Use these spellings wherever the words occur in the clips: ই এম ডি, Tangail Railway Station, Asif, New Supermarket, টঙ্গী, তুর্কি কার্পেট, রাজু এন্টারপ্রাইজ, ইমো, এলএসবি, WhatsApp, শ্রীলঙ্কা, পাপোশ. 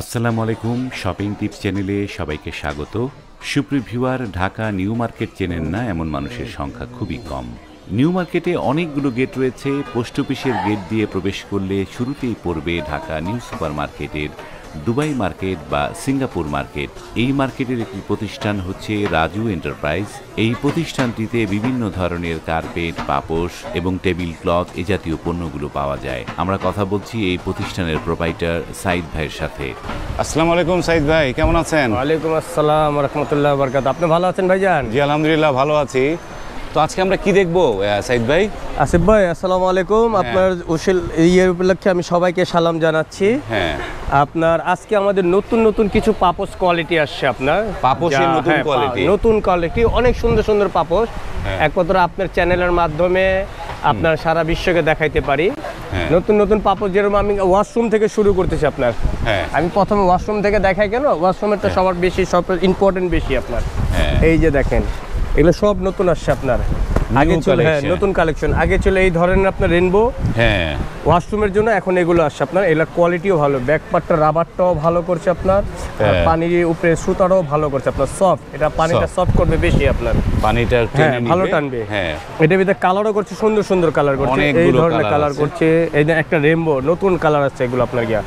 আসসালামু আলাইকুম shopping tips চ্যানেলে সবাইকে স্বাগত। সুপ্রিয় ভিউয়ার, ঢাকা নিউ মার্কেট চেনেন না এমন মানুষের সংখ্যা খুবই কম। নিউ মার্কেটে অনেকগুলো গেট রয়েছে। পোস্ট অফিসের গেট দিয়ে প্রবেশ করলে শুরুতেই পড়বে ঢাকা নিউ সুপারমার্কেটের দুবাই মার্কেট বা সিঙ্গাপুর মার্কেট। এই মার্কেটের একটি প্রতিষ্ঠান হচ্ছে রাজু এন্টারপ্রাইজ। এই প্রতিষ্ঠানটিতে বিভিন্ন ধরনের কার্পেট, পাপোশ এবং টেবিল ক্লথ এ জাতীয় পণ্যগুলো পাওয়া যায়। আমরা কথা বলছি এই প্রতিষ্ঠানের প্রোপাইটার সাইদ ভাইয়ের সাথে। আসসালামু আলাইকুম সাইদ ভাই, কেমন আছেন? ওয়ালাইকুম আসসালাম ওয়া রাহমাতুল্লাহি ওয়া বারাকাতুহু। আপনি ভালো আছেন ভাইজান? জি আলহামদুলিল্লাহ ভালো আছি। তো আজকে আমরা কি দেখব সাইদ ভাই? আসিফ ভাই আসসালামু আলাইকুম, আপনার উসিল ইয়ার উপলক্ষে আমি সবাইকে সালাম জানাচ্ছি। হ্যাঁ, আপনার আজকে আমাদের নতুন নতুন কিছু পাপোশ কোয়ালিটি আসছে। আপনার পাপোশের নতুন কোয়ালিটি অনেক সুন্দর সুন্দর পাপোশ একমাত্র আপনার চ্যানেলের মাধ্যমে আপনার সারা বিশ্বকে দেখাইতে পারি। নতুন নতুন পাপোশ, যেরকম আমি ওয়াশরুম থেকে শুরু করতেছি। আপনার আমি প্রথমে ওয়াশরুম থেকে দেখাই, কেন ওয়াশরুমের তো সবার বেশি সব ইম্পর্টেন্ট বেশি। আপনার এই যে দেখেন, এগুলো সব নতুন আসছে। আপনার আগে ছিল নতুন কালেকশন, আগে ছিল এই ধরনের আপনার রেনবো ওয়াশরুমের জন্য, এখন এগুলো আসছে। আপনার এগুলোর কোয়ালিটিও ভালো, ব্যাকপাটটা রাবারটাও ভালো করছে আপনার, পানির উপরে সুতাটাও ভালো করছে আপনার সফট। এটা পানিটা সফট করবে বেশি, আপনার পানিটা ভালো টানবে। এটা ভিতরে কালারও করছে, সুন্দর সুন্দর কালার করছে, এই ধরনের কালার করছে। এই একটা রেনবো নতুন কালার আছে, এগুলো আপনার গিয়া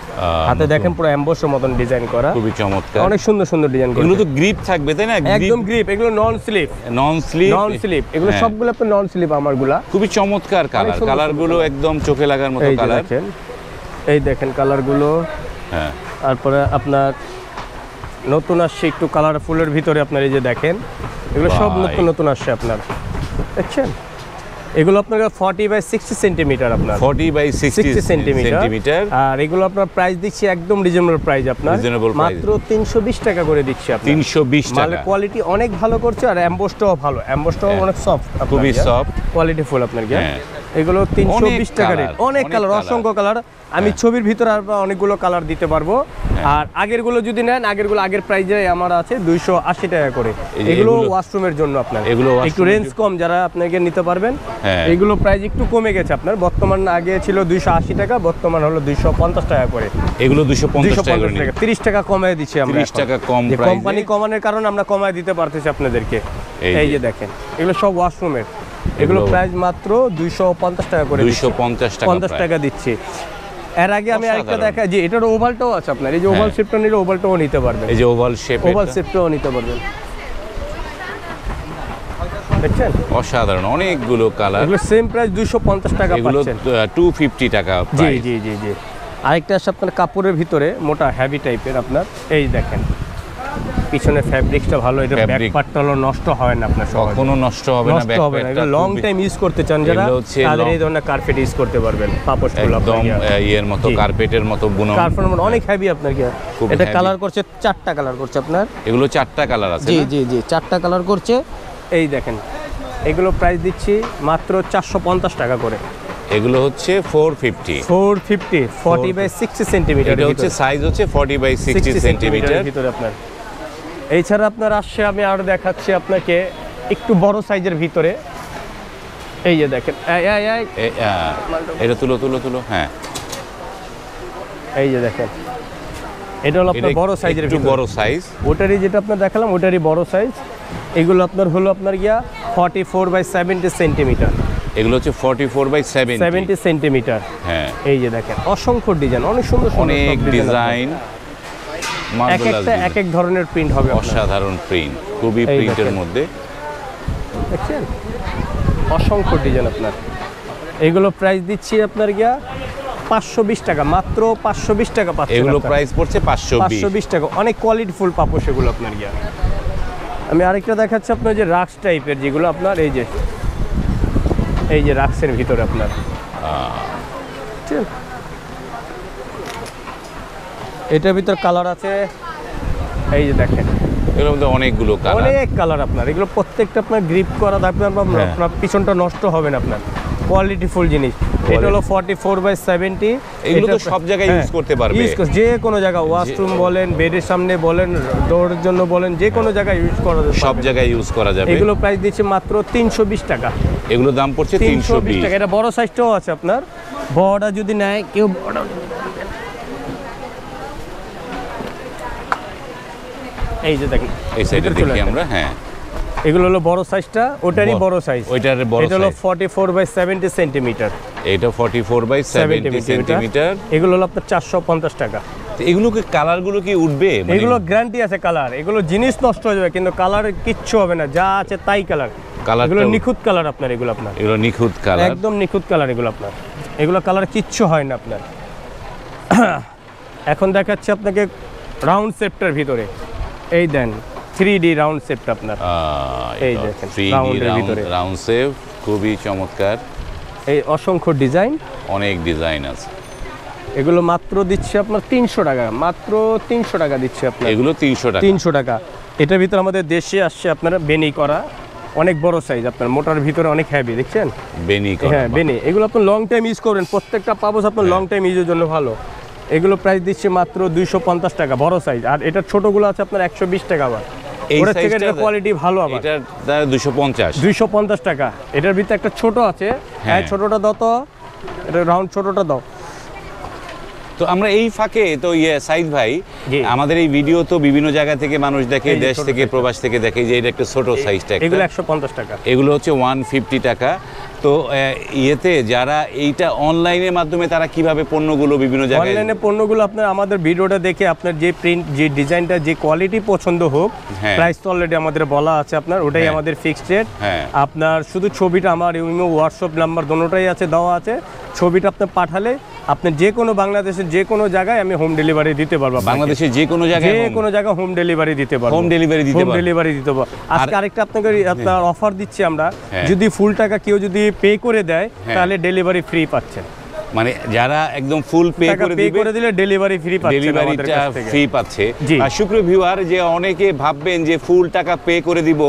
হাতে দেখেন পুরো এমবোসের মতন ডিজাইন করা, খুবই চমৎকার, অনেক সুন্দর সুন্দর ডিজাইন করা। এগুলো তো গ্রিপ থাকবে তাই না? একদম গ্রিপ, এগুলো নন স্লিপ এগুলো সবগুলো নন স্লিপ। আমারগুলা খুবই চমৎকার কালার, কালারগুলো একদম চোখে লাগার মতো কালার। এই দেখেন কালারগুলো। হ্যাঁ, তারপরে আপনার নতুন আসছে একটু কালারফুলের ভিতরে। আপনার এই যে দেখেন, এগুলো সব নতুন নতুন আসছে আপনার, দেখছেন? এগুলো আপনার 40 বাই 60 সেন্টিমিটার, আপনার 40 বাই 60 সেন্টিমিটার। আর এগুলো আপনার প্রাইস দিচ্ছি একদম রিজনেবল প্রাইস, আপনার মাত্র 320 টাকা করে দিচ্ছি। 320 টাকা, মানে কোয়ালিটি অনেক ভালো করছে আর এমবোসটাও ভালো, এমবোসটাও অনেক সফট, খুবই সফট, কোয়ালিটি ফুল আপনার। এগুলো 320 টাকা রেট। অনেক কালার, অসংখ্য কালার, আমি ছবির ভিতরে আর অনেকগুলো কালার দিতে পারবো। আর আগেরগুলো যদি নেন, আগেরগুলো আগের প্রাইসে আমার আছে 280 টাকা করে। এগুলো ওয়াশরুমের জন্য আপনার, এগুলো একটু রেঞ্জ কম, যারা আপনাকে নিতে পারবেন। এগুলো প্রাইস একটু কমে গেছে আপনার, বর্তমান আগে ছিল 280 টাকা, বর্তমান হলো 250 টাকা করে। এগুলো 250 টাকা করে 30 টাকা কমায় দিচ্ছি আমরা, 30 টাকা কম প্রাইসে। কোম্পানি কমানোর কারণে আমরা কমায় দিতে পারতেছি আপনাদেরকে। এই যে দেখেন, এগুলো সব ওয়াশরুমের, এগুলো প্রাইস মাত্র 250 টাকা করে, 250 টাকা দিচ্ছি। এর আগে আমি আরেকটা দেখা, যে এটার ওভালটাও আছে আপনার, এই যে ওভাল শেপটা নিলে ওভালটাও নিতে পারবেন, এই যে ওভাল শেপটাও নিতে পারবেন, দেখছেন? অসাধারণ, অনেকগুলো কালার। এগুলো সেম প্রাইস 250 টাকা পাচ্ছেন, এগুলো 250 টাকা প্রাইস। জি জি জি। আরেকটা আছে আপনার কাপড়ের ভিতরে, মোটা হেভি টাইপের আপনার। এই দেখেন পিছনে ফ্যাব্রিকটা ভালো, এটা ব্যাক পার্টটাও নষ্ট হয় না আপনার, কোনো নষ্ট হবে না ব্যাক পার্টটা। এটা লং টাইম ইউজ করতে চান যারা, তাদের এই ধরনের কার্পেট ইউজ করতে পারবেন। পাপোশগুলো একদম এর মতো কার্পেটের মতো বুনো, কার্পেট অনেক হেভি আপনার। কি এটা কালার করছে? 4টা কালার করছে আপনার, এগুলো 4টা কালার আছে। জি জি জি, 4টা কালার করছে। এই দেখেন, এগুলো প্রাইস দিচ্ছি মাত্র 450 টাকা করে। এগুলো হহচ্ছে 450 40 বাই 60 সেন্টিমিটার। এটা হচ্ছে সাইজ হচ্ছে 40 বাই 60 সেন্টিমিটার ভিতরে আপনার। এছাড়া আপনার আসছে, আমি আরও দেখাচ্ছি আপনাকে একটু বড় সাইজের ভিতরে। এই যে দেখেন, এটা তুলো। হ্যাঁ, এই যে দেখেন, এটা হলো আপনার বড় সাইজের, একটু বড় সাইজ, ওটারই যেটা আপনার দেখালাম ওটারই বড় সাইজ। এগুলো আপনার হলো আপনার গিয়া 44 বাই 70 সেন্টিমিটার। এগুলো হচ্ছে 44 বাই 70 সেন্টিমিটার। হ্যাঁ, এই যে দেখেন অসংখ্য ডিজাইন, অনেক সুন্দর অনেক ডিজাইন, এক একটা এক এক ধরনের প্রিন্ট হবে, অসাধারণ প্রিন্ট, খুবই প্রিন্টের মধ্যে, দেখছেন? অসংখ্য ডিজাইন আপনার। এগুলো প্রাইস দিচ্ছি আপনার গিয়া 520 টাকা, মাত্র 520 টাকা পাচ্ছেন। এগুলো প্রাইস পড়ছে 520 টাকা, অনেক কোয়ালিটিফুল পাপোশ এগুলো আপনার গিয়া। আমি আরেকটা দেখাচ্ছি আপনার, যে রাক্স টাইপের যেগুলো আপনার, এই যে রাক্সের ভিতরে আপনার, ঠিক আছে? এটার ভিতর কালার আছে, এই যে দেখেন, এর মধ্যে অনেকগুলো কালার, অনেক কালার আপনার। এগুলো প্রত্যেকটা আপনার গ্রিপ করা থাকবে, আপনার পিছনটা নষ্ট হবে না আপনার, কোয়ালিটিফুল জিনিস। এটা হলো 44 বাই 70। এগুলো তো সব জায়গায় ইউজ করতে পারবে, যে কোনো জায়গা, ওয়াশরুম বলেন, বেডের সামনে বলেন, ডোরের জন্য বলেন, যে কোনো জায়গায় ইউজ করা যাবে, সব জায়গায় ইউজ করা যাবে। এগুলো প্রাইস দিচ্ছে মাত্র 320 টাকা। এগুলো দাম পড়ছে 320 টাকা। এটা বড় সাইজটাও আছে আপনার, বড়টা যদি নেয় কেউ, বড়টা এই যে দেখেন এই সাইডে দেখি আমরা হ্যাঁ এগুলো হলো বড় সাইজটা ওটারই বড় সাইজ ওইটারে বড় সাইজ এটা হলো 44/70 সেমি এটা 44/70 সেমি এগুলো হলো আপনার 450 টাকা তো এগুলো কি কালার গুলো কি উঠবে মানে এগুলো গ্যারান্টি আছে কালার এগুলো জিনিস নষ্ট হয়ে যাবে কিন্তু কালার কিচ্ছু হবে না যা আছে তাই কালার কালারগুলো নিখুত কালার আপনার এগুলো নিখুত কালার একদম নিখুত কালার এগুলো আপনার এগুলো কালার কিচ্ছু হয় না আপনার এখন দেখাচ্ছি আপনাকে রাউন্ড শেপটার ভিতরে এই দেন 3D রাউন্ড শেপটা আপনার এই দেখেন রাউন্ডের ভিতরে রাউন্ড শেপ খুবই চমৎকার এই অসংখ্য ডিজাইন অনেক ডিজাইন আছে এগুলো মাত্র দিচ্ছে আপনার 300 টাকা মাত্র 300 টাকা দিচ্ছে আপনার এগুলো 300 টাকা 300 টাকা এটার ভিতর আমাদের দেশে আসছে আপনার বেনি করা অনেক বড় সাইজ আপনার মোটার ভিতরে অনেক হেভি দেখছেন বেনি করা হ্যাঁ বেনি এগুলো আপনি লং টাইম ইউজ করবেন প্রত্যেকটা পাবস আপনি লং টাইম ইউজের জন্য ভালো এগুলো প্রাইস দিচ্ছে মাত্র 250 টাকা বড় সাইজ আর এটা ছোটগুলো আছে আপনার 120 টাকা আবার ওর থেকে এটা কোয়ালিটি ভালো আবার এটা 250 টাকা এটার ভিতরে একটা ছোট আছে হ্যাঁ ছোটটা দাও তো এটা রাউন্ড ছোটটা দাও তো আমরা এই ফাঁকে তো সাইদ ভাই আমাদের এই ভিডিও তো বিভিন্ন জায়গা থেকে মানুষ দেখে দেশ থেকে প্রবাস থেকে দেখে যে এটা একটা ছোট সাইজটা এগুলো 150 টাকা এগুলো হচ্ছে 150 টাকা তো ইয়েতে যারা এইটা অনলাইনের মাধ্যমে তারা কিভাবে পণ্যগুলো বিভিন্ন জায়গায় অনলাইনে পণ্যগুলো আপনার আমাদের ভিডিওটা দেখে আপনার যে প্রিন্ট যে ডিজাইনটা যে কোয়ালিটি পছন্দ হোক প্রাইস তো অলরেডি আমাদের বলা আছে আপনার ওটাই আমাদের ফিক্সড রেট আপনার শুধু ছবিটা আমার ইউমো WhatsApp নাম্বার দুটোটাই আছে দেওয়া আছে ছবিটা আপনি পাঠালে আপনি যে কোনো বাংলাদেশের যে কোনো জায়গায় আমি হোম ডেলিভারি দিতে পারবো বাংলাদেশের যে কোনো জায়গায় হোম ডেলিভারি দিতে পারবো আজকে আরেকটা আপনাকে আপনার অফার দিচ্ছি আমরা যদি ফুল টাকা কেউ যদি পে করে দেয় তাহলে ডেলিভারি ফ্রি পাচ্ছেন মানে যারা একদম ফুল পে করে দিলে ডেলিভারি ফ্রি পাচ্ছে ডেলিভারিটা ফ্রি পাচ্ছে আর শুক্র ভিউয়ার যে অনেকে ভাববেন যে ফুল টাকা পে করে দিব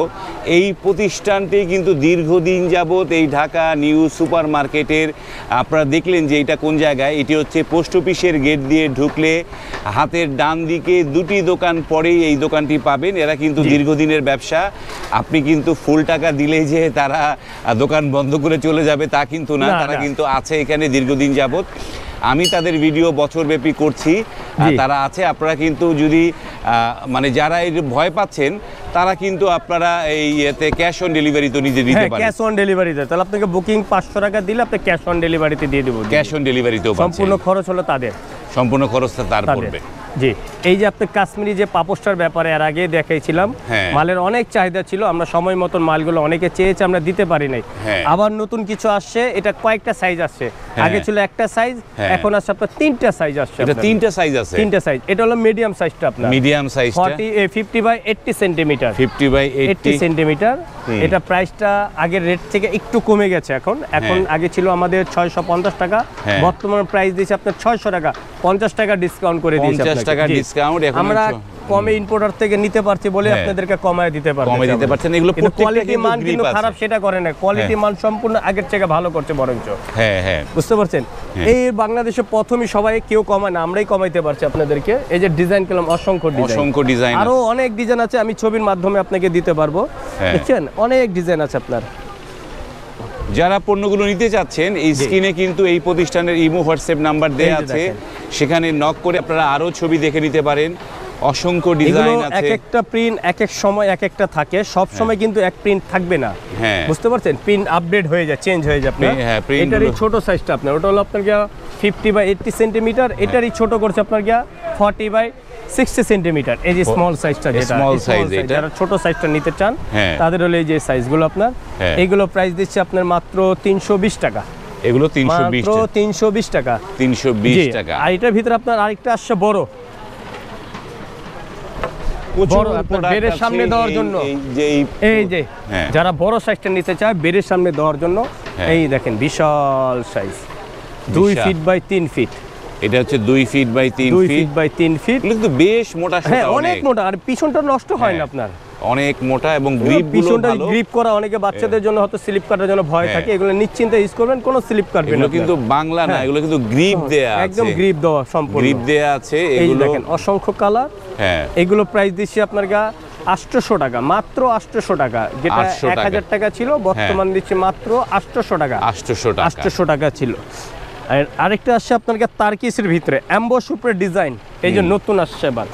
এই প্রতিষ্ঠানটি কিন্তু দীর্ঘদিন যাবত এই ঢাকা নিউ সুপারমার্কেটের আপনারা দেখলেন যে এটা কোন জায়গায় এটি হচ্ছে পোস্ট অফিসের গেট দিয়ে ঢুকলে হাতের ডান দিকে দুটি দোকান পরেই এই দোকানটি পাবেন এরা কিন্তু দীর্ঘদিনের ব্যবসা আপনি কিন্তু ফুল টাকা দিলেই যে তারা দোকান বন্ধ করে চলে যাবে তা কিন্তু না তারা কিন্তু আছে এখানে দীর্ঘদিন যাবত আমি তাদের ভিডিও বছরব্যাপী করছি তারা আছে আপনারা কিন্তু যদি মানে যারা এই ভয় পাচ্ছেন তারা কিন্তু আপনারা এই এতে ক্যাশ অন ডেলিভারি তো নিজে দিতে পারেন ক্যাশ অন ডেলিভারি তাহলে আপনাকে বুকিং 500 টাকা দিলে আপনি ক্যাশ অন ডেলিভারিতে দিয়ে দেব ক্যাশ অন ডেলিভারিতেও সম্পূর্ণ খরচ হলো তাদের সম্পূর্ণ খরচটা তার পড়বে জি এই যে আপনি কাশ্মীরি যে পাপোশটার ব্যাপারে আর আগে দেখাইছিলাম মালের অনেক চাহিদা ছিল আমরা সময় মতন মালগুলো অনেকে চেয়েছে আমরা দিতে পারি নাই আবার নতুন কিছু আসছে এটা কয়েকটা সাইজ আসছে আগে ছিল একটা সাইজ এখন আসছে আপনার তিনটা সাইজ আসছে এটা তিনটা সাইজ আছে তিনটা সাইজ এটা হলো মিডিয়াম সাইজটা আপনার মিডিয়াম সাইজটা 50 বাই 80 সেন্টিমিটার 50 বাই 80 সেন্টিমিটার এটা প্রাইসটা আগের রেট থেকে একটু কমে গেছে এখন আগে ছিল আমাদের 650 টাকা বর্তমান প্রাইস দিয়েছে আপনার 600 টাকা 50 টাকা ডিসকাউন্ট করে দিয়েছে আমরা কমে ইম্পোর্টার থেকে নিতে পারছি বলে আপনাদেরকে কমায় দিতে পারছি এগুলো কোয়ালিটি মান কিন্তু খারাপ সেটা করে না কোয়ালিটি মান সম্পূর্ণ আগের থেকে ভালো করতে বরঞ্চ হ্যাঁ হ্যাঁ বুঝতে পারছেন এই বাংলাদেশে প্রথমেই সবাই কেউ কমায় না আমরাই কমাইতে পারছি আপনাদেরকে এই যে ডিজাইন করলাম অসংখ্য ডিজাইন আরো অনেক ডিজাইন আছে আমি ছবির মাধ্যমে আপনাকে দিতে পারবো দেখছেন অনেক ডিজাইন আছে আপনার যারা পণ্যগুলো নিতে চাচ্ছেন এই স্ক্রিনে কিন্তু এই প্রতিষ্ঠানের ইমো হোয়াটসঅ্যাপ নাম্বার দেয়া আছে সেখানে নক করে আপনারা আরো ছবি দেখে নিতে পারেন অসংখ্য ডিজাইন আছে এক একটা প্রিন্ট এক এক সময় এক একটা থাকে সব সময় কিন্তু এক প্রিন্ট থাকবে না বুঝতে পারছেন প্রিন্ট আপডেট হয়ে যায় চেঞ্জ হয়ে যায় আপনার এটারই ছোট সাইজটা আপনার ওটা হলো আপনার গিয়া 50 বাই 80 সেমি এটারই ছোট করছে আপনার গিয়া 40 বাই 60 সেমি এই যে স্মল সাইজটা যেটা স্মল সাইজ এটা যারা ছোট সাইজটা নিতে চান তাদের হলো এই যে সাইজগুলো আপনার এইগুলো প্রাইস দিচ্ছে আপনার মাত্র 320 টাকা এগুলো 320 মাত্র 320 টাকা 320 টাকা আর এটার ভিতর আপনার আরেকটা আসছে বড় বেড়ের সামনে দেওয়ার জন্য এই যে যারা বড় সাইজটা নিতে চায় বেড়ের সামনে দেওয়ার জন্য এই দেখেন বিশাল সাইজ 2 ফিট বাই 3 ফিট এটা হচ্ছে 2 ফিট বাই 3 ফিট কিন্তু বেশ মোটা সেটা অনেক মোটা আর পিছনটা নষ্ট হয় না আপনার অনেক মোটা এবং গ্রিপগুলো ভালো গ্রিপ করা অনেকে বাচ্চাদের জন্য হয়তো স্লিপ কাটার জন্য ভয় থাকে এগুলো নিশ্চিন্তে ইউজ করবেন কোনো স্লিপ কাটবে না কিন্তু বাংলা না এগুলো কিন্তু গ্রিপ দেয়া আছে একদম গ্রিপ দেওয়া সম্পূর্ণ গ্রিপ দেয়া আছে এগুলো দেখেন অসংখ্য কালার হ্যাঁ এগুলো প্রাইস দিচ্ছি আপনার 800 টাকা মাত্র 800 টাকা যেটা 1000 টাকা ছিল বর্তমান দিচ্ছে মাত্র 800 টাকা 800 টাকা ছিল আর আরেকটা আসছে আপনার তারকিসের ভিতরে এমবোস উপরে ডিজাইন এই যে নতুন আসছে এবার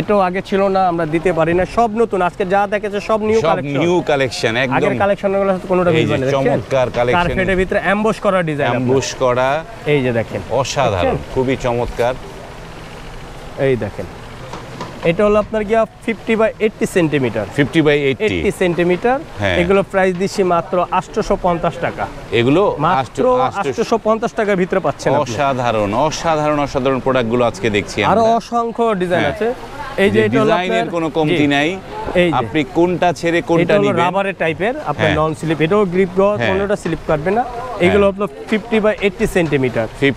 এটাও আগে ছিল না, আমরা দিতে পারি না, সব নতুন। আজকে যা দেখেছে সব নিউ কালেকশন, নিউ কালেকশন একদম। আগের কালেকশনগুলো কোনোটা মিলবে না, চমৎকার কালেকশন। কার্পেটের ভিতরে এমবোস করা ডিজাইন, এমবোস করা, এই যে দেখেন অসাধারণ, খুবই চমৎকার। এই দেখেন এটা হলো আপনার গিয়া 50 বাই 80 সেমি, 50 বাই 80 সেমি। এগুলো প্রাইস দিচ্ছি মাত্র 850 টাকা। এগুলো মাত্র 850 টাকার ভিতরে পাচ্ছেন। অসাধারণ অসাধারণ অসাধারণ প্রোডাক্টগুলো আজকে দেখছি আমরা। আরো অসংখ্য ডিজাইন আছে। এই যে এটা ডিজাইনের কোনো কমতি নাই, আপনি কোনটা ছেড়ে কোনটা নেবেন। এটা রাবারের টাইপের, আপনি নন স্লিপ, এটাও গ্রিপ গজ, কোনটা স্লিপ করবে না। এগুলো আপনার 50 বাই 80 সেমি।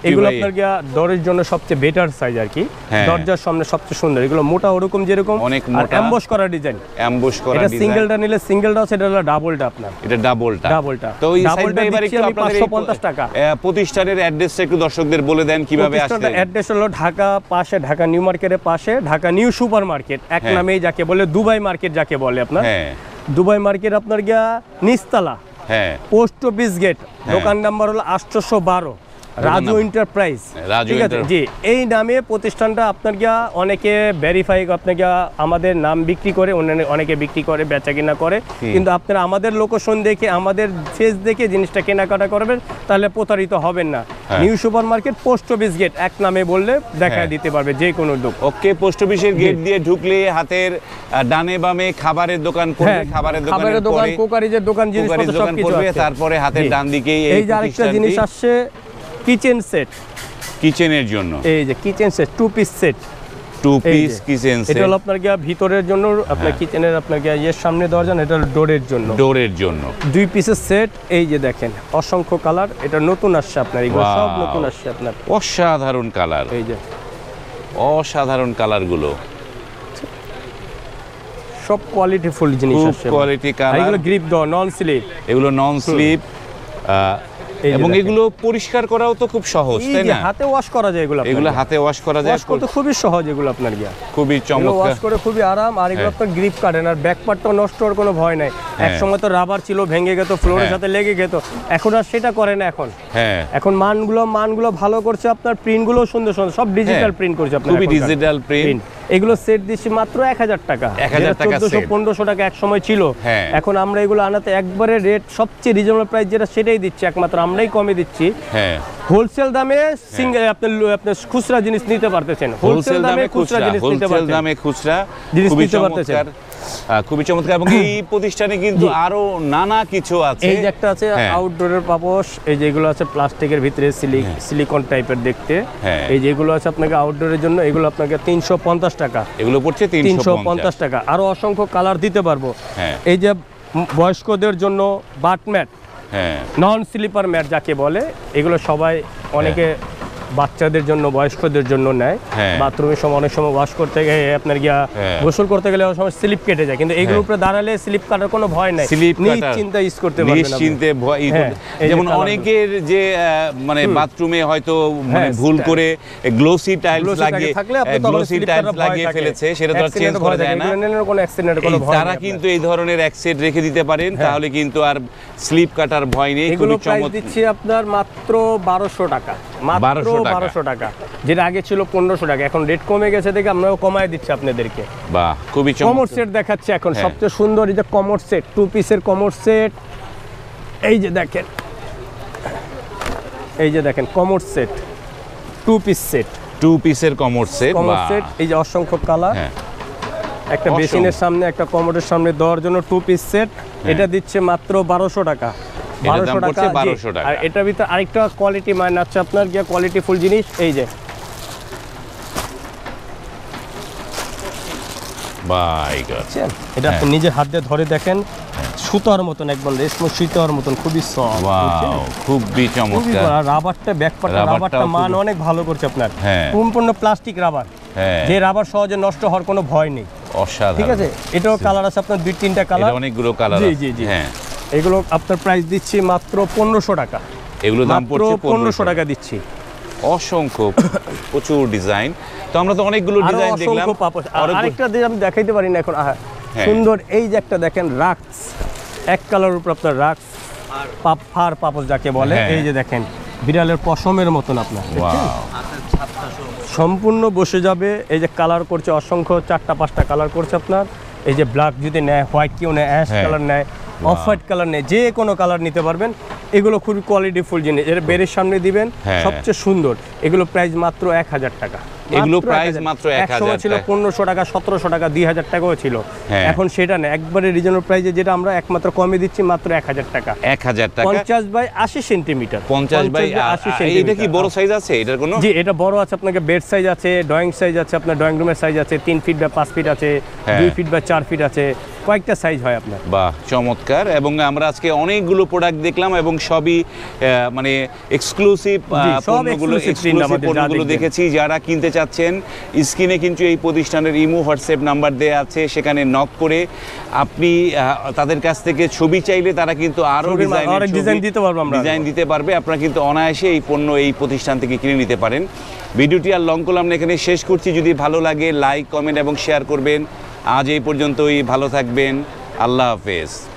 এগুলো আপনার গিয়া দরজার জন্য সবচেয়ে বেটার সাইজ আর কি, দরজার সামনে সবচেয়ে সুন্দর। এগুলো মোটা ওরকম যেরকম, আর এমবোস করা ডিজাইন, এমবোস করা ডিজাইন। এটা সিঙ্গেলটা নিলে সিঙ্গেলটা, সেটা হলো ডাবলটা আপনার, এটা ডাবলটা। ডাবলটা তো এই সাইডটা এবারে একটু আপনাদের 550 টাকা। প্রতিষ্ঠানের অ্যাড্রেসটা একটু দর্শকদের বলে দেন কিভাবে আসতে। প্রতিষ্ঠানের অ্যাড্রেস হলো ঢাকা পাশে, ঢাকা নিউ মার্কেটের পাশে, ঢাকা নিউ সুপারমার্কেট এক নামেই যাকে বলে, দুবাই মার্কেট যাকে বলে আপনার, দুবাই মার্কেট আপনার গিয়া নিচতলা, পোস্ট অফিস গেট। দোকান নাম্বার হলো 812, রাজু এন্টারপ্রাইজ, ঠিক আছে জি। এই নামে প্রতিষ্ঠানটা আপনার গিয়া অনেকে ভেরিফাই, আপনার গিয়া আমাদের নাম বিক্রি করে, অনেকে বিক্রি করে, বেচা কেনা করে, কিন্তু আপনারা আমাদের লোকেশন দেখে, আমাদের ফেস দেখে জিনিসটা কেনাকাটা করবেন, তাহলে প্রতারিত হবেন না। New supermarket, post office gate এক নামে বললে দেখা দিতে পারবে যে কোনো লোক। ওকে, পোস্ট অফিসের গেট দিয়ে ঢুকলে হাতের ডানে বামে খাবারের দোকান, খাবারের দোকান, কোকারিজের দোকান, জিনিসপত্র সব কিছু আছে। তারপরে হাতের ডান দিকে এই যে আরেকটা জিনিস আসছে, কিচেন সেট, কিচেনের জন্য। এই যে kitchen set, two piece set, two piece kitchen set. এটা হলো আপনার গিয়া ভিতরের জন্য, আপনার কিচেনের আপনার গিয়া এর সামনে দরজা, এটা ডোরের জন্য, ডোরের জন্য দুই পিসের সেট। এই যে দেখেন অসংখ্য কালার, এটা নতুন আসছে আপনার, এগুলো সব নতুন আসছে আপনার। অসাধারণ কালার, এই যে অসাধারণ কালারগুলো সব কোয়ালিটিফুল জিনিস আছে, কোয়ালিটি কালার। এগুলো গ্রিপ দ, নন স্লিপ, এগুলো নন স্লিপ, এবং এগুলো পরিষ্কার করাও তো খুব সহজ, তাই না? হাতে ওয়াশ করা যায় এগুলো, এগুলো হাতে ওয়াশ করা যায়, তো খুবই সহজ এগুলো আপনার গিয়া, খুবই চমৎকার, ওয়াশ করে খুবই আরাম। আর এগুলো আপনার গ্রিপ কাটেন, আর ব্যাক পার্টটা নষ্ট হওয়ার কোনো ভয় নাই। একসময় তো রাবার ছিল, ভেঙে গেত, ফ্লোরের সাথে লেগে গেত, এখন আর সেটা করে না। এখন হ্যাঁ, এখন মানগুলো ভালো করছে আপনার, প্রিন্টগুলো সুন্দর সুন্দর, সব ডিজিটাল প্রিন্ট করছে আপনার, খুবই ডিজিটাল প্রিন্ট। এগুলো সেট দিচ্ছি মাত্র 1000 টাকা, 1400-1500 টাকা একসময় ছিল। এখন আমরা এগুলো আনাতে একবারে রেট সবচেয়ে রিজনেবল প্রাইস যেটা, সেটাই দিচ্ছি একমাত্র আমরাই কমে দিচ্ছি। হ্যাঁ, হোলসেল দামে সিঙ্গেল আপনি খুচরা জিনিস নিতে পারতেছেন, হোলসেল দামে খুচরা জিনিস নিতে পারতেছেন, হোলসেল দামে খুচরা জিনিস নিতে পারতেছেন, খুবই চমৎকার। এবং এই প্রতিষ্ঠানে কিন্তু আরো নানা কিছু আছে। এই যে একটা আছে আউটডোরের পাপোশ, এই যে এগুলো আছে প্লাস্টিকের ভিতরে, সিলিকন টাইপের দেখতে। এই যে এগুলো আছে আপনাকে আউটডোরের জন্য, এগুলো আপনাকে 350 টাকা, এগুলো পড়ছে 350 টাকা। আরো অসংখ্য কালার দিতে পারবো। এই যে বয়স্কদের জন্য বাটম্যাট, নন স্লিপার ম্যাট যাকে বলে, এগুলো সবাই অনেকে বাচ্চাদের জন্য, বয়স্কদের জন্য নেয়, বাথরুমের সময় অনেক সময় ওয়াশ করতে গিয়ে আপনার গিয়া গোসল করতে গেলে অনেক সময় স্লিপ কেটে যায়, কিন্তু এইগুলোর উপরে দাঁড়ালে স্লিপ কাটার কোনো ভয় নাই, নিশ্চিন্তে ইউজ করতে পারবেন। নিশ্চিন্তে ভয়, যেমন অনেকের যে মানে বাথরুমে হয়তো মানে ভুল করে গ্লসি টাইলস লাগিয়ে ফেলেছে, সেটা তো চেঞ্জ করা যায় না, কোনো অ্যাক্সিডেন্টের কোনো ভয়, তারা কিন্তু এই ধরনের অ্যাক্সেট রেখে দিতে পারেন, তাহলে কিন্তু আর স্লিপ কাটার ভয় নেই। এগুলো প্রাইস দিচ্ছি আপনার মাত্র 1200 টাকা, মাত্র 1200 টাকা, যেটা আগে ছিল 1500 টাকা, এখন রেট কমে গেছে দেখে আমরাও কমায় দিচ্ছি আপনাদেরকে। বাহ, খুবই চমৎকার। কমোড সেট দেখাচ্ছি এখন সবচেয়ে সুন্দর, এই যে কমোড সেট, টু পিসের কমোড সেট। এই যে দেখেন, এই যে দেখেন commode set, two piece set, two পিসের কমোড সেট, কমোড সেট। এই যে অসংখ্য কালার, একটা বেসিনের সামনে, একটা কমোডের সামনে দেওয়ার জন্য টু পিস সেট, এটা দিচ্ছে মাত্র 1200 টাকা। আর এটার ভিতরে আরেকটা কোয়ালিটি মান আছে আপনার গিয়া, কোয়ালিটি ফুল জিনিস। এই যে এটা আপনি নিজের হাত দিয়ে ধরে দেখেন, সুতার মতন একদম, রেশমি সুতার মতন, খুবই সফট, খুবই চমৎকার। আর রাবারটা, ব্যাক পার্টটা, রাবারটা মান অনেক ভালো করছে আপনার, সম্পূর্ণ প্লাস্টিক রাবার, যে রাবার সহজে নষ্ট হওয়ার কোনো ভয় নেই। অসাধারণ, ঠিক আছে। এটাও কালার আছে আপনার 2-3টা কালার, অনেকগুলো কালার। জি জি জি, হ্যাঁ। এগুলো আপনার প্রাইস দিচ্ছি মাত্র 1500 টাকা, এগুলো দাম পড়ছে 1500 টাকা দিচ্ছি। অসংখ্য প্রচুর ডিজাইন, তো আমরা তো অনেকগুলো ডিজাইন দেখলাম। আরেকটা দিয়ে আমি দেখাইতে পারি না এখন, সুন্দর। এই যে একটা দেখেন রাক্স, এক কালার উপর আপনার রাক্স, ফার পাপস যাকে বলে। এই যে দেখেন বিড়ালের পশমের মতন আপনার, সম্পূর্ণ বসে যাবে। এই যে কালার করছে অসংখ্য, চারটা পাঁচটা কালার করছে আপনার। এই যে ব্ল্যাক যদি নেয়, হোয়াইট কেউ নেয়, অ্যাশ কালার নেয়, অফ হোয়াইট কালার নেয়, যে কোনো কালার নিতে পারবেন। এগুলো খুবই কোয়ালিটি ফুল জিনিস, এর বেরের সামনে দিবেন সবচেয়ে সুন্দর। এগুলো প্রাইস মাত্র 1000 টাকা। এগুলো প্রাইস মাত্র 1000 ছিল, 1500 টাকা, 1700 টাকা, 2000 টাকাও ছিল, এখন সেটা না, একবারে রিজনেবল প্রাইসে, যেটা আমরা একমাত্র কমে দিচ্ছি মাত্র 1000 টাকা। 1000 টাকা 50 বাই 80 সেমি। 50 by 80 semi. এটা কি বড় সাইজ আছে? এটার কোনো জি, এটা বড় আছে, আপনাকে বেড সাইজ আছে, ড্রয়িং সাইজ আছে, আপনার ড্রয়িং রুমের সাইজ আছে, 3 ফিট বা 5 ফিট আছে, 2 ফিট বা 4 ফিট আছে, কয়েকটা সাইজ হয় আপনার। বাহ, চমৎকার। এবং আমরা আজকে অনেকগুলো প্রোডাক্ট দেখলাম এবং সবই মানে এক্সক্লুসিভ পণ্যগুলো দেখেছি। যারা কিনতে চাচ্ছেন, স্ক্রিনে কিন্তু এই প্রতিষ্ঠানের ইমো হোয়াটসঅ্যাপ নাম্বার দেওয়া আছে, সেখানে নক করে আপনি তাদের কাছ থেকে ছবি চাইলে তারা কিন্তু আরও ডিজাইন দিতে পারবে। আপনারা কিন্তু অনায়াসে এই পণ্য এই প্রতিষ্ঠান থেকে কিনে নিতে পারেন। ভিডিওটি আর লং করলাম না, এখানে শেষ করছি। যদি ভালো লাগে লাইক, কমেন্ট এবং শেয়ার করবেন। আজ এই পর্যন্তই, ভালো থাকবেন, আল্লাহ হাফেজ।